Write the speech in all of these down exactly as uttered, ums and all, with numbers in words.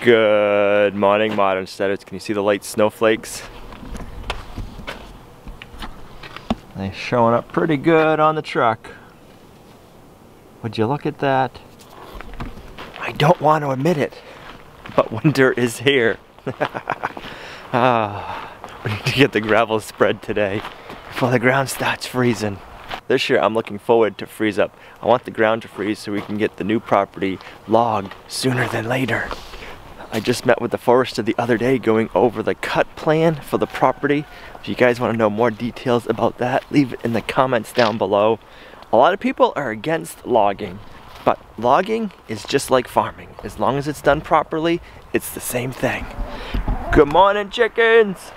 Good morning, Modern Steaders. Can you see the light snowflakes? They're showing up pretty good on the truck. Would you look at that? I don't want to admit it, but winter is here. Ah, we need to get the gravel spread today before the ground starts freezing. This year I'm looking forward to freeze up. I want the ground to freeze so we can get the new property logged sooner than later. I just met with the forester the other day going over the cut plan for the property. If you guys want to know more details about that, leave it in the comments down below. A lot of people are against logging, but logging is just like farming. As long as it's done properly, it's the same thing. Good morning, chickens!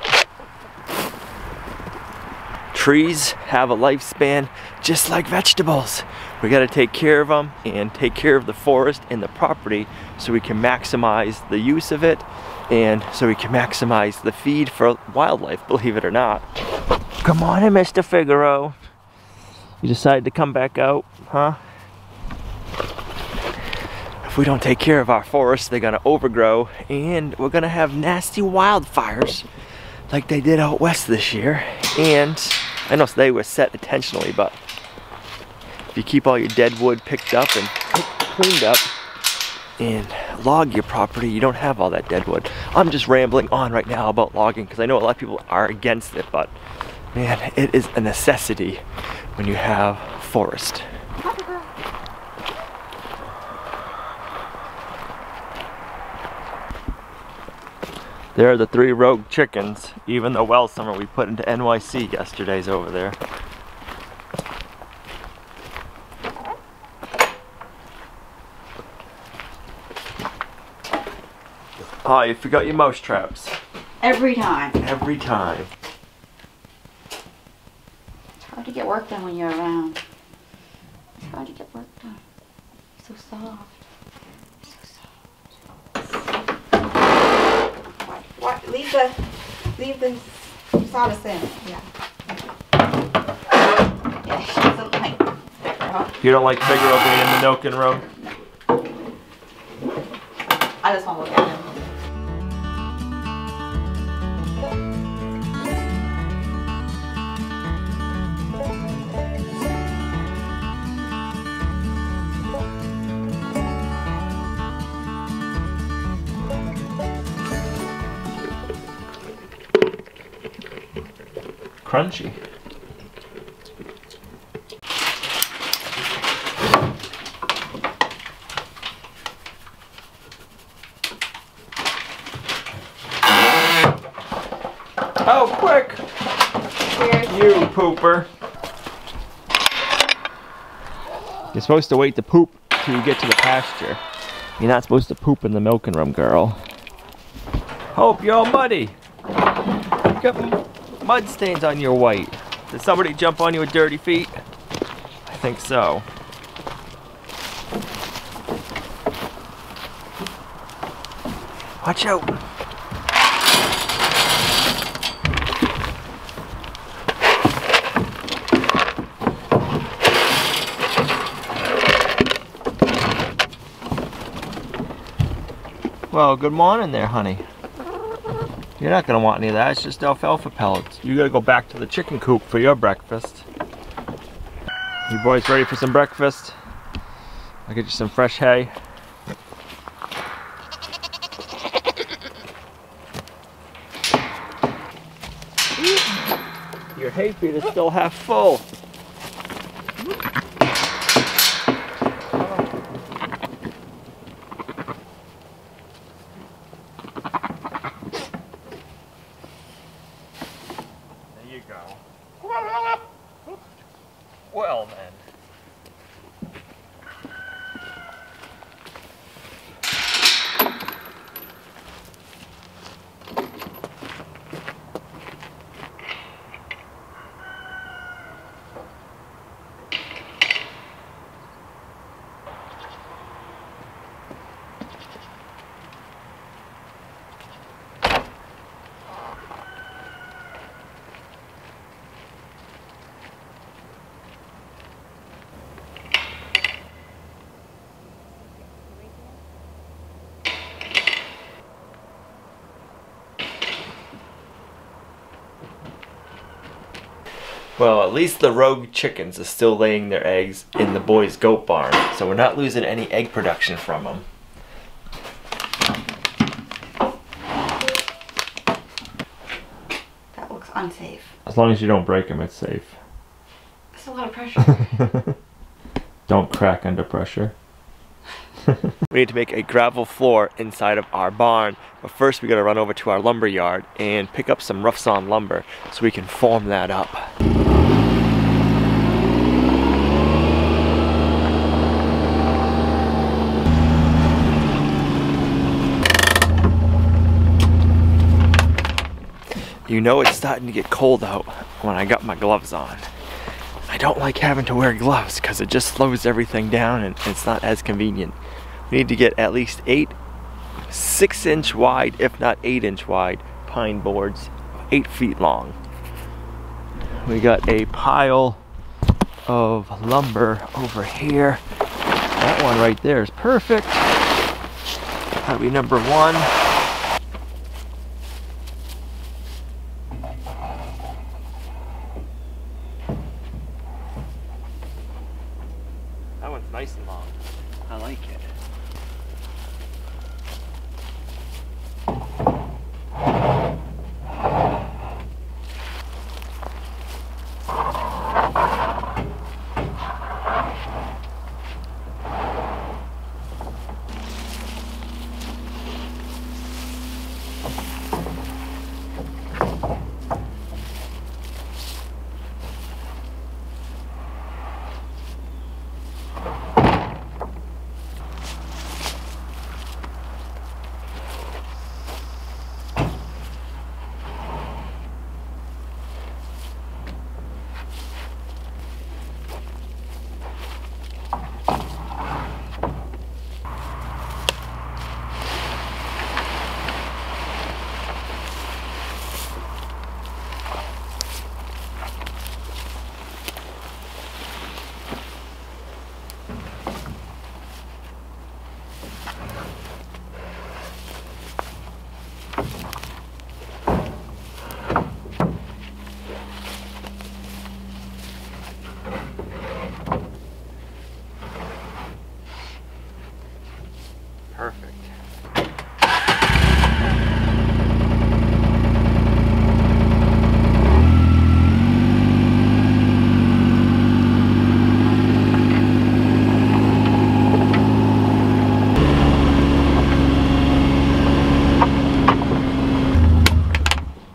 Trees have a lifespan just like vegetables. We got to take care of them and take care of the forest and the property so we can maximize the use of it and so we can maximize the feed for wildlife, believe it or not. Come on in, Mister Figaro. You decided to come back out, huh? If we don't take care of our forests, they're going to overgrow and we're going to have nasty wildfires like they did out west this year. And I know they were set intentionally, but if you keep all your dead wood picked up and cleaned up and log your property, you don't have all that dead wood. I'm just rambling on right now about logging because I know a lot of people are against it, but man, it is a necessity when you have forest. There are the three rogue chickens. Even the well summer we put into N Y C yesterday's over there. Oh, you forgot your mouse traps. Every time. Every time. It's hard to get work done when you're around. It's hard to get work done. It's so soft. It's so soft. What? What? Leave the leave the sawdust in. Yeah. Yeah, she doesn't like Figaro. You don't like Figaro being in the milking room? No. I just want to look at him. Crunchy. Oh, quick! Cheers. You pooper. You're supposed to wait to poop till you get to the pasture. You're not supposed to poop in the milking room, girl. Hope you're all muddy. Got mud stains on your white. Did somebody jump on you with dirty feet? I think so. Watch out. Well, good morning there, honey. You're not gonna want any of that, it's just alfalfa pellets. You gotta go back to the chicken coop for your breakfast. You boys ready for some breakfast? I'll get you some fresh hay. Your hay feed is still half full. Well then. Well, at least the rogue chickens are still laying their eggs in the boys' goat barn, so we're not losing any egg production from them. That looks unsafe. As long as you don't break them, it's safe. That's a lot of pressure. Don't crack under pressure. We need to make a gravel floor inside of our barn, but first we gotta run over to our lumber yard and pick up some rough sawn lumber so we can form that up. You know it's starting to get cold out when I got my gloves on. I don't like having to wear gloves because it just slows everything down and it's not as convenient. We need to get at least eight, six inch wide, if not eight inch wide, pine boards, eight feet long. We got a pile of lumber over here. That one right there is perfect. That'll be number one. Nice and long. I like it.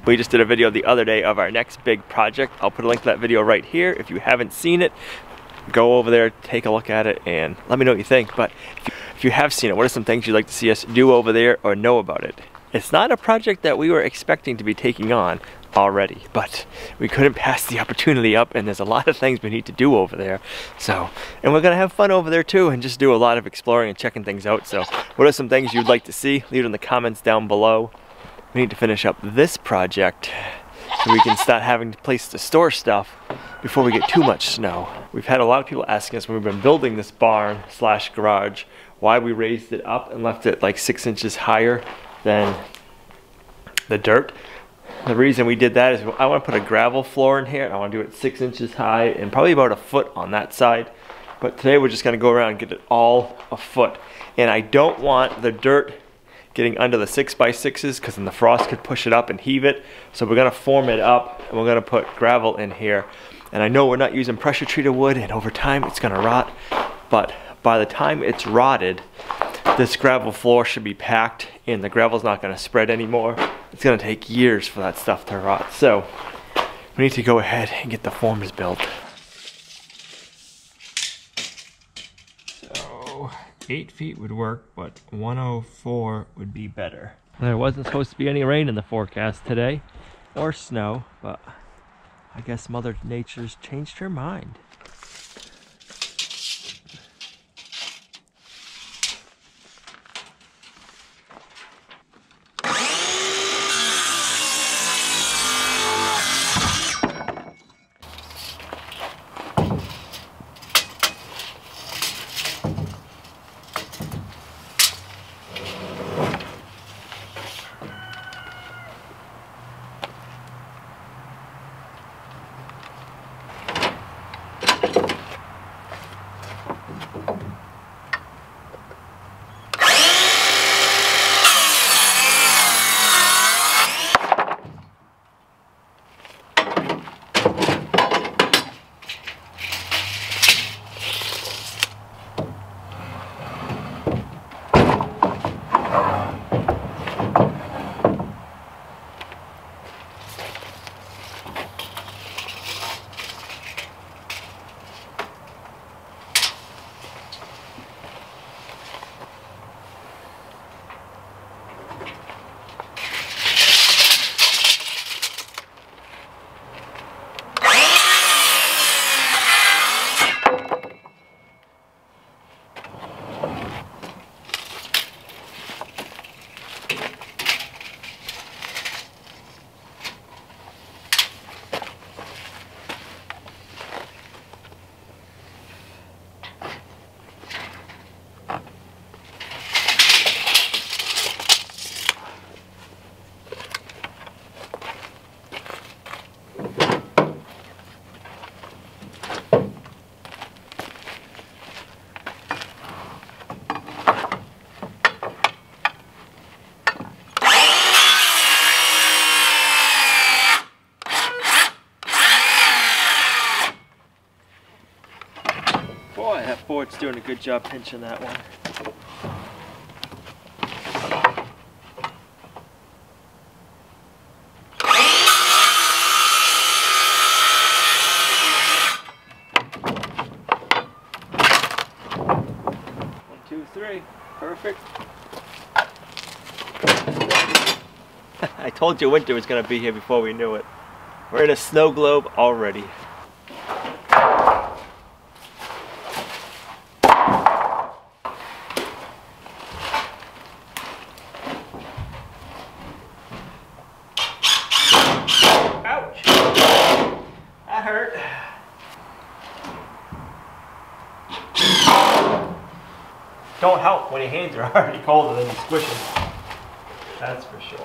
We just did a video the other day of our next big project. I'll put a link to that video right here. If you haven't seen it, go over there, take a look at it, and let me know what you think. But if you have seen it, what are some things you'd like to see us do over there or know about it? It's not a project that we were expecting to be taking on already, but we couldn't pass the opportunity up, and there's a lot of things we need to do over there. So, and we're gonna have fun over there too and just do a lot of exploring and checking things out. So what are some things you'd like to see? Leave it in the comments down below. We need to finish up this project so we can start having a place to store stuff before we get too much snow. We've had a lot of people asking us when we've been building this barn slash garage why we raised it up and left it like six inches higher than the dirt. The reason we did that is I want to put a gravel floor in here and I want to do it six inches high and probably about a foot on that side. But today we're just going to go around and get it all a foot. And I don't want the dirt getting under the six by sixes because then the frost could push it up and heave it. So we're gonna form it up and we're gonna put gravel in here. And I know we're not using pressure treated wood and over time it's gonna rot, but by the time it's rotted, this gravel floor should be packed and the gravel's not gonna spread anymore. It's gonna take years for that stuff to rot. So we need to go ahead and get the forms built. Eight feet would work, but one oh four would be better. There wasn't supposed to be any rain in the forecast today, or snow, but I guess Mother Nature's changed her mind. It's doing a good job pinching that one. One, two, three. Perfect. I told you winter was going to be here before we knew it. We're in a snow globe already. Don't help when your hands are already colder than you squish them. That's for sure.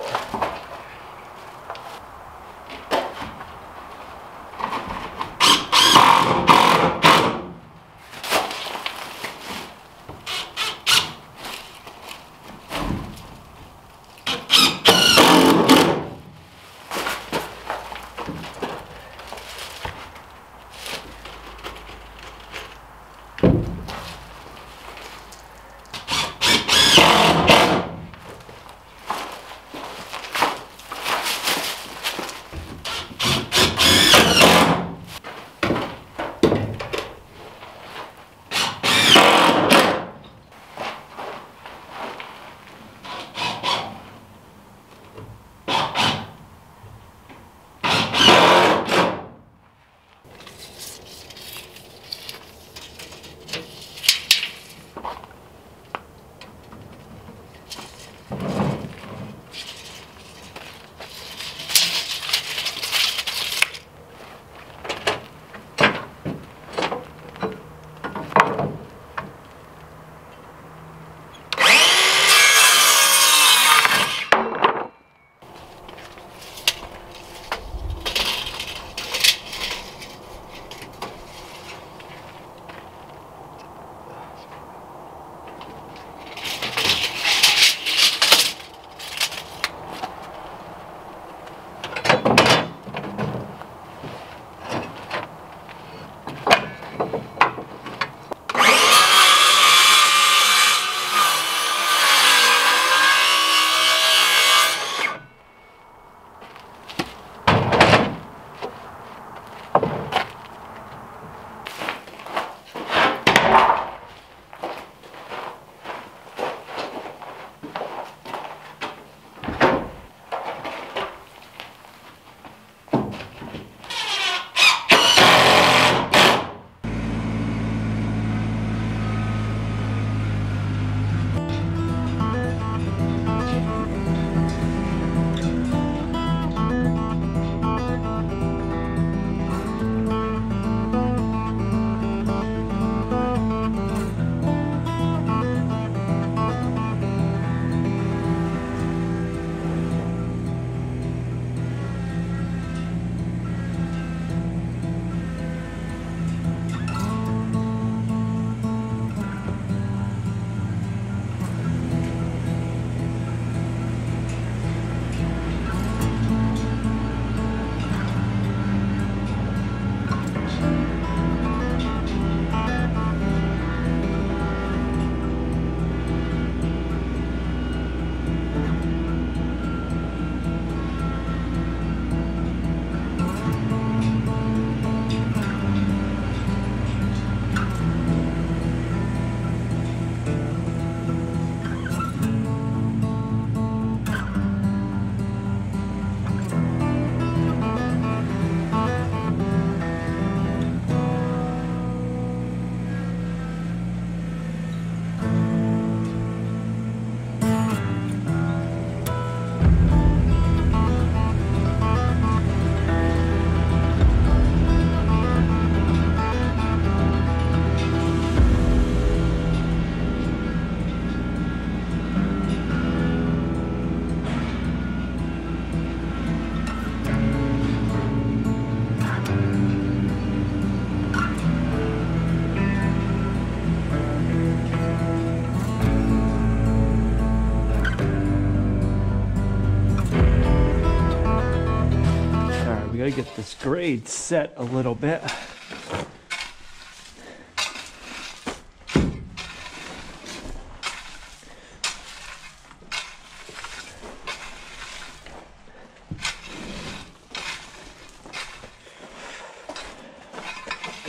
I gotta get this grade set a little bit.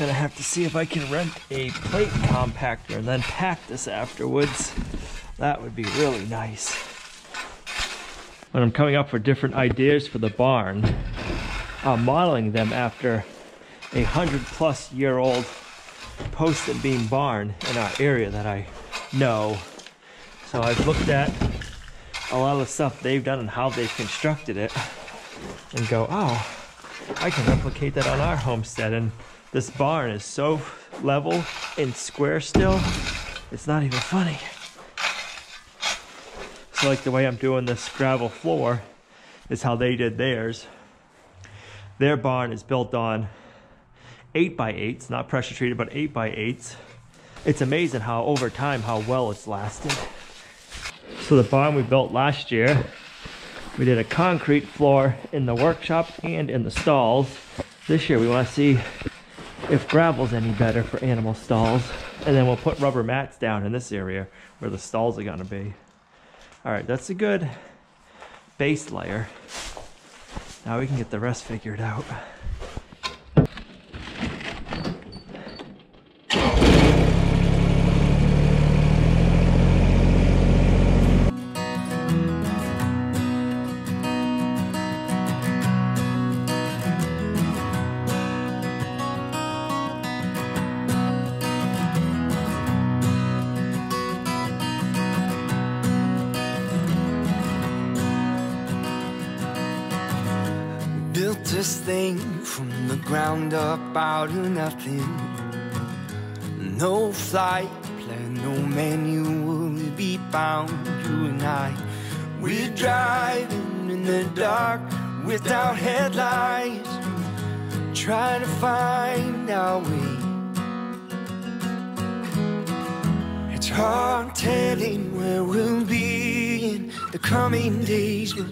Gonna have to see if I can rent a plate compactor and then pack this afterwards. That would be really nice. When I'm coming up for different ideas for the barn, I'm modeling them after a hundred plus year old post and beam barn in our area that I know. So I've looked at a lot of the stuff they've done and how they've constructed it and go, oh, I can replicate that on our homestead. And this barn is so level and square still, it's not even funny. So like the way I'm doing this gravel floor is how they did theirs. Their barn is built on eight by eights, not pressure treated, but eight by eights. It's amazing how over time, how well it's lasted. So the barn we built last year, we did a concrete floor in the workshop and in the stalls. This year we want to see if gravel's any better for animal stalls. And then we'll put rubber mats down in this area where the stalls are gonna be. All right, that's a good base layer. Now we can get the rest figured out. This thing from the ground up out of nothing. No flight plan, no menu will be bound. You and I, we're driving in the dark without headlights, trying to find our way. It's hard telling where we'll be in the coming days, but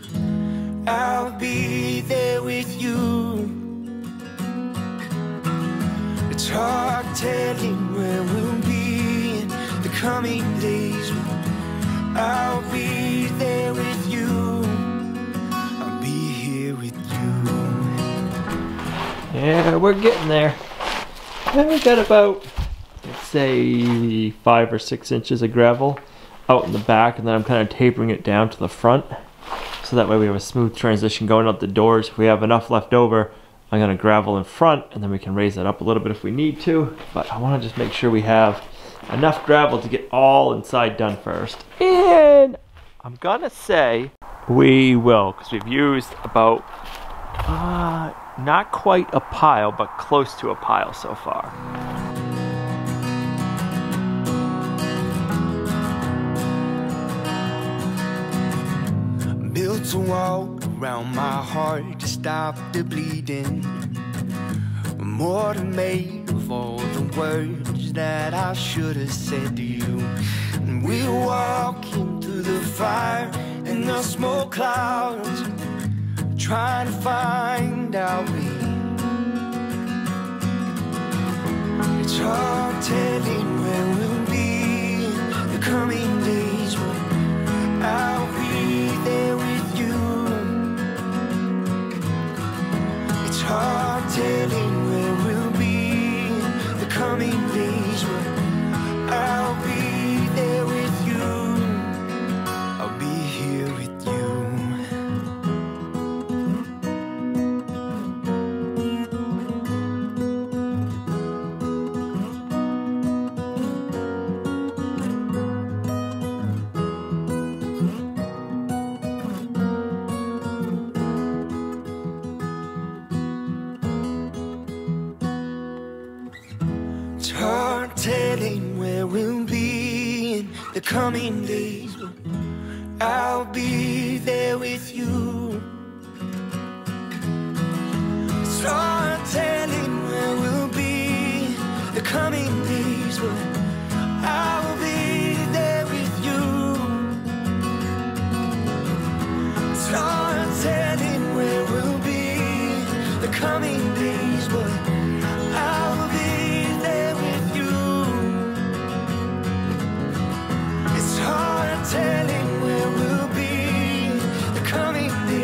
I'll be there with you. It's hard telling where we'll be in the coming days. I'll be there with you. I'll be here with you. Yeah, we're getting there. And we got about, let's say, five or six inches of gravel out in the back, and then I'm kind of tapering it down to the front. So that way we have a smooth transition going out the doors. If we have enough left over, I'm gonna gravel in front and then we can raise that up a little bit if we need to. But I wanna just make sure we have enough gravel to get all inside done first. And I'm gonna say we will, because we've used about, uh, not quite a pile, but close to a pile so far. Built a wall around my heart to stop the bleeding. More than made of all the words that I should have said to you. And we're walking through the fire and the smoke clouds, trying to find our way. It's hard telling where we'll be in the coming days, but I'll be there with you. It's hard telling where we'll be in the coming days, but I'll be there with you. I'll be here with coming days, I'll be there with you. It's hard telling where we'll be the coming days, but I'll be there with you. It's hard telling where we'll be the coming days, but I'll be there with you. It's hard telling where we'll be the coming days.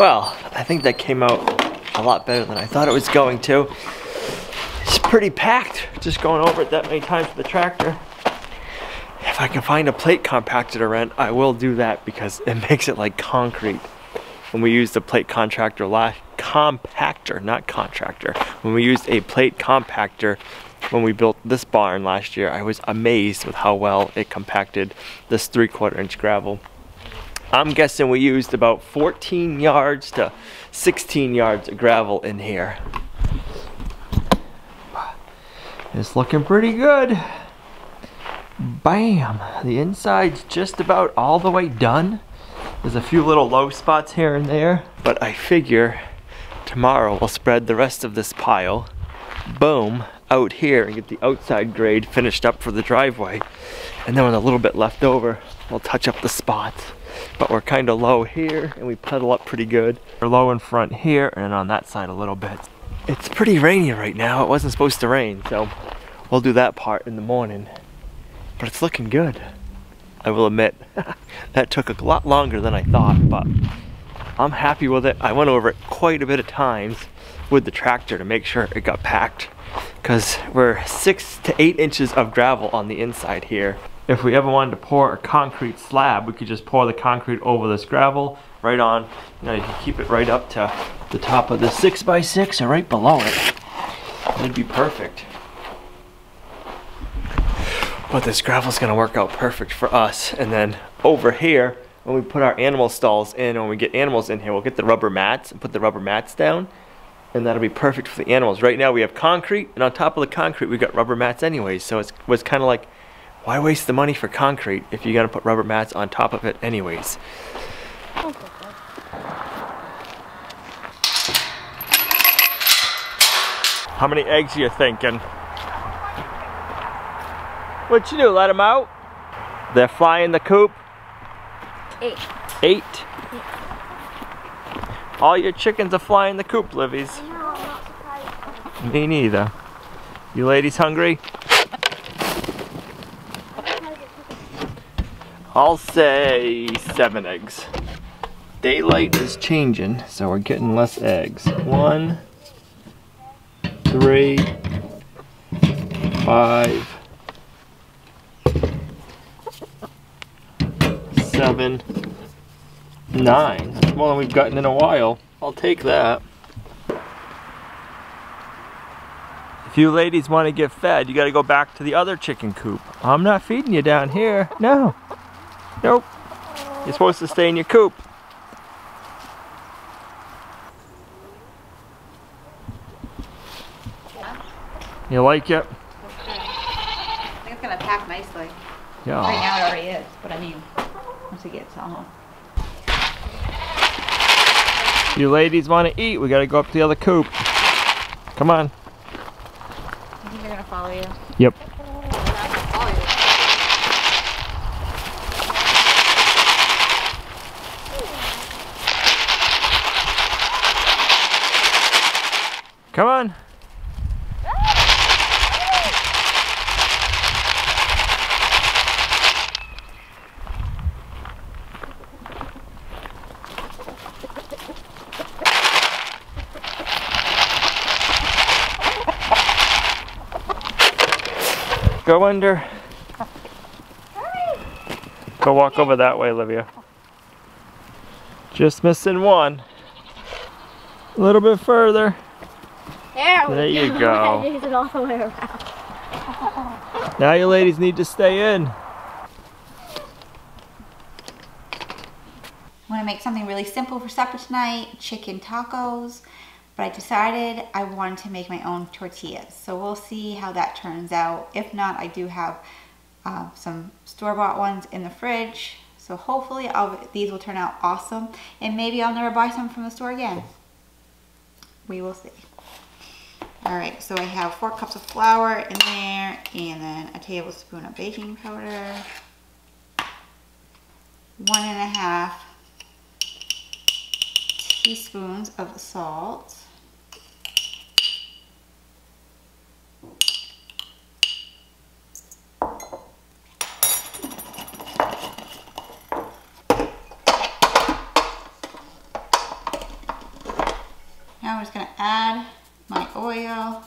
Well, I think that came out a lot better than I thought it was going to. It's pretty packed, just going over it that many times with the tractor. If I can find a plate compactor to rent, I will do that because it makes it like concrete. When we used the plate contractor last, compactor, not contractor. When we used a plate compactor, when we built this barn last year, I was amazed with how well it compacted this three quarter inch gravel. I'm guessing we used about fourteen yards to sixteen yards of gravel in here. It's looking pretty good. Bam, the inside's just about all the way done. There's a few little low spots here and there, but I figure tomorrow we'll spread the rest of this pile, boom, out here and get the outside grade finished up for the driveway. And then with a little bit left over, we'll touch up the spots. But we're kind of low here and we pedal up pretty good. We're low in front here and on that side a little bit. It's pretty rainy right now. It wasn't supposed to rain, so we'll do that part in the morning. But it's looking good. I will admit, that took a lot longer than I thought, but I'm happy with it. I went over it quite a bit of times with the tractor to make sure it got packed, because we're six to eight inches of gravel on the inside here. If we ever wanted to pour a concrete slab, we could just pour the concrete over this gravel right on. You know, you can keep it right up to the top of the six by six or right below it. It'd be perfect. But this gravel's gonna work out perfect for us. And then over here, when we put our animal stalls in, when we get animals in here, we'll get the rubber mats and put the rubber mats down. And that'll be perfect for the animals. Right now we have concrete, and on top of the concrete we got rubber mats anyway. So it was kind of like, why waste the money for concrete if you're gonna put rubber mats on top of it anyways? Okay. How many eggs are you thinking? What you do, let them out? They're flying the coop? Eight. Eight? Yeah. All your chickens are flying the coop, Livies. No, I'm not surprised. Me neither. You ladies hungry? I'll say seven eggs. Daylight is changing, so we're getting less eggs. One, three, five, seven, nine. That's more than we've gotten in a while. I'll take that. If you ladies want to get fed, you got to go back to the other chicken coop. I'm not feeding you down here. No. Nope. You're supposed to stay in your coop. You like it? I think it's going to pack nicely. Yeah. Right now it already is, but I mean, once it gets all home. You ladies want to eat, we got to go up to the other coop. Come on. I think they're going to follow you. Yep. Come on. Go under. Go walk over that way, Olivia. Just missing one. A little bit further. There, there you go. Use it all the way around. Now you ladies need to stay in. I want to make something really simple for supper tonight, chicken tacos, but I decided I wanted to make my own tortillas. So we'll see how that turns out. If not, I do have uh, some store-bought ones in the fridge. So hopefully I'll, these will turn out awesome, and maybe I'll never buy some from the store again. We will see. Alright, so I have four cups of flour in there and then a tablespoon of baking powder, one and a half teaspoons of salt, oil.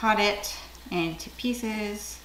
Cut it into pieces.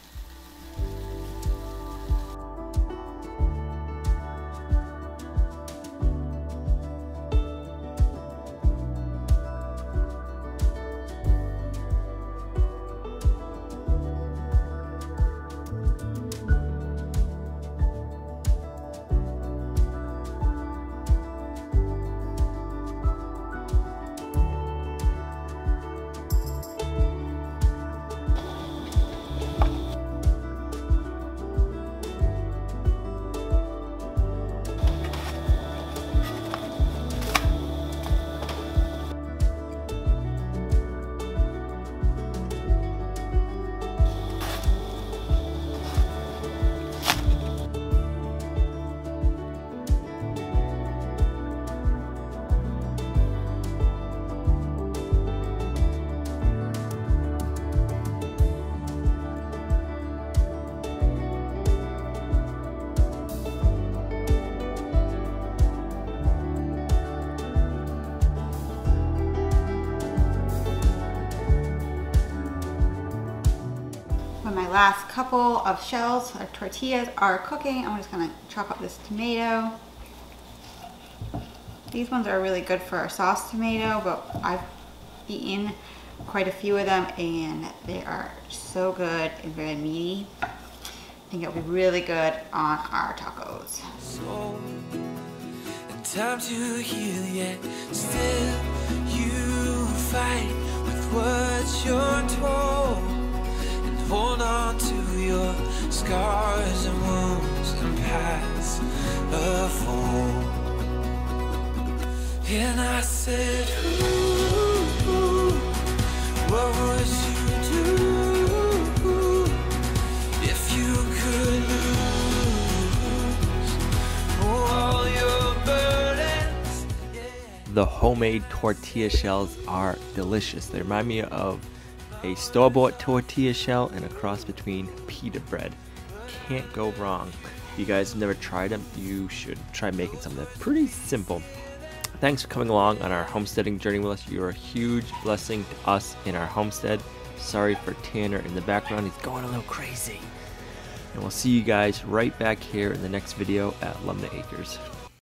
Last couple of shells or tortillas are cooking. I'm just gonna chop up this tomato. These ones are really good for a sauce tomato, but I've eaten quite a few of them and they are so good and very meaty. I think it'll be really good on our tacos. So, time to heal, yet still you fight with what you're told. Hold on to your scars and wounds and paths of home. And I said, ooh, ooh, what would you do if you could lose all your burdens? Yeah. The homemade tortilla shells are delicious. They remind me of a store-bought tortilla shell and a cross between pita bread. Can't go wrong. If you guys never tried them, you should try making some of them. Pretty simple. Thanks for coming along on our homesteading journey with us. You're a huge blessing to us in our homestead. Sorry for Tanner in the background. He's going a little crazy. And we'll see you guys right back here in the next video at Lumnah Acres.